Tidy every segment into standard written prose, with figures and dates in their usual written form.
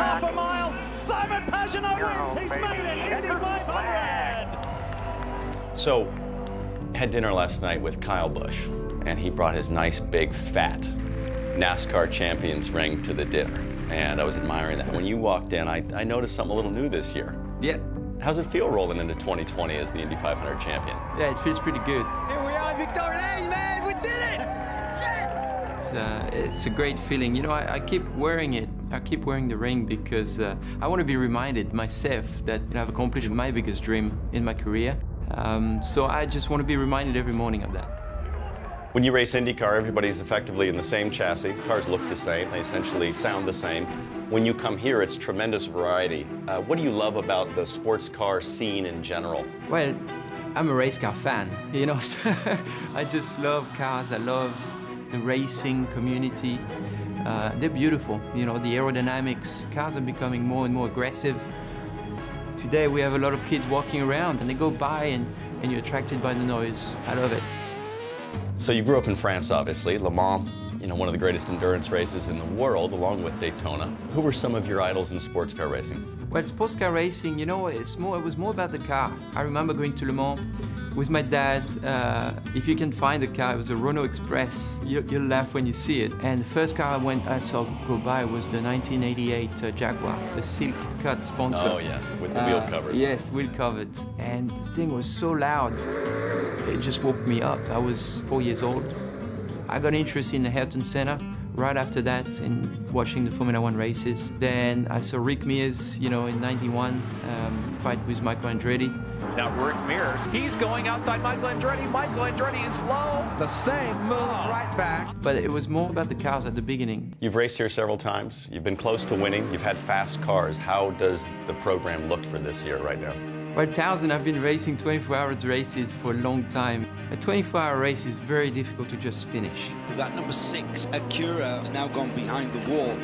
half a mile. Simon Pagenaud wins. He's made it. Indy 500. So, had dinner last night with Kyle Busch, and he brought his nice, big, fat NASCAR champions ring to the dinner. And I was admiring that. When you walked in, I noticed something a little new this year. Yeah. How's it feel rolling into 2020 as the Indy 500 champion? Yeah, it feels pretty good. Here we are, Victoria, man, we did it! Yeah! It's a great feeling. You know, I keep wearing it. I keep wearing the ring because I want to be reminded myself that, you know, I've accomplished my biggest dream in my career. So I just want to be reminded every morning of that. When you race IndyCar, everybody's effectively in the same chassis. Cars look the same, they essentially sound the same. When you come here, it's tremendous variety. What do you love about the sports car scene in general? Well, I'm a race car fan, you know. I just love cars, I love the racing community. They're beautiful, you know, the aerodynamics. Cars are becoming more and more aggressive. Today, we have a lot of kids walking around and they go by and you're attracted by the noise. I love it. So you grew up in France, obviously, Le Mans, you know, one of the greatest endurance races in the world, along with Daytona. Who were some of your idols in sports car racing? Well, sports car racing, you know, it was more about the car. I remember going to Le Mans with my dad. If you can find the car, it was a Renault Express. You'll laugh when you see it. And the first car I saw go by was the 1988 Jaguar, the Silk Cut sponsor. Oh yeah, with the wheel covers. Yes, wheel covered. And the thing was so loud. It just woke me up. I was 4 years old. I got interested in the Ayrton Senna right after that in watching the Formula One races. Then I saw Rick Mears, you know, in '91, fight with Michael Andretti. Now Rick Mears, he's going outside Michael Andretti. Michael Andretti is low. The same move right back. But it was more about the cars at the beginning. You've raced here several times. You've been close to winning. You've had fast cars. How does the program look for this year right now? Well, Townsend, I've been racing 24-hour races for a long time. A 24-hour race is very difficult to just finish. That number 6, Acura, has now gone behind the wall.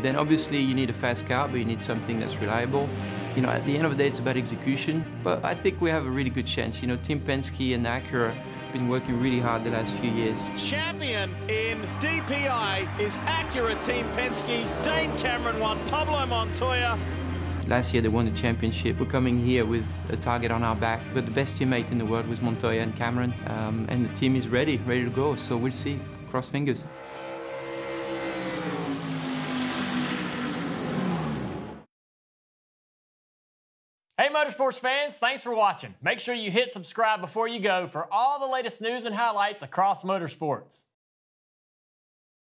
Then obviously you need a fast car, but you need something that's reliable. You know, at the end of the day, it's about execution. But I think we have a really good chance. You know, Team Penske and Acura have been working really hard the last few years. Champion in DPI is Acura Team Penske. Dane Cameron won, Pablo Montoya. Last year they won the championship. We're coming here with a target on our back. But the best teammate in the world was Montoya and Cameron. And the team is ready to go. So we'll see. Cross fingers. Hey motorsports fans, thanks for watching. Make sure you hit subscribe before you go for all the latest news and highlights across motorsports.